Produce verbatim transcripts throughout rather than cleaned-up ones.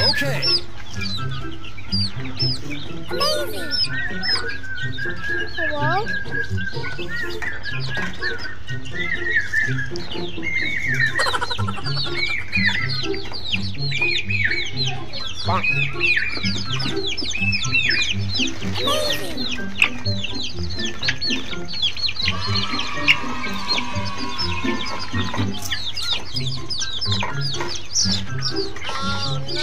Okay. Amazing. Hello? Bonk. Amazing. Oh no.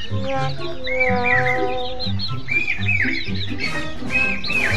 Hello? Amazing. Oh, no. Amazing.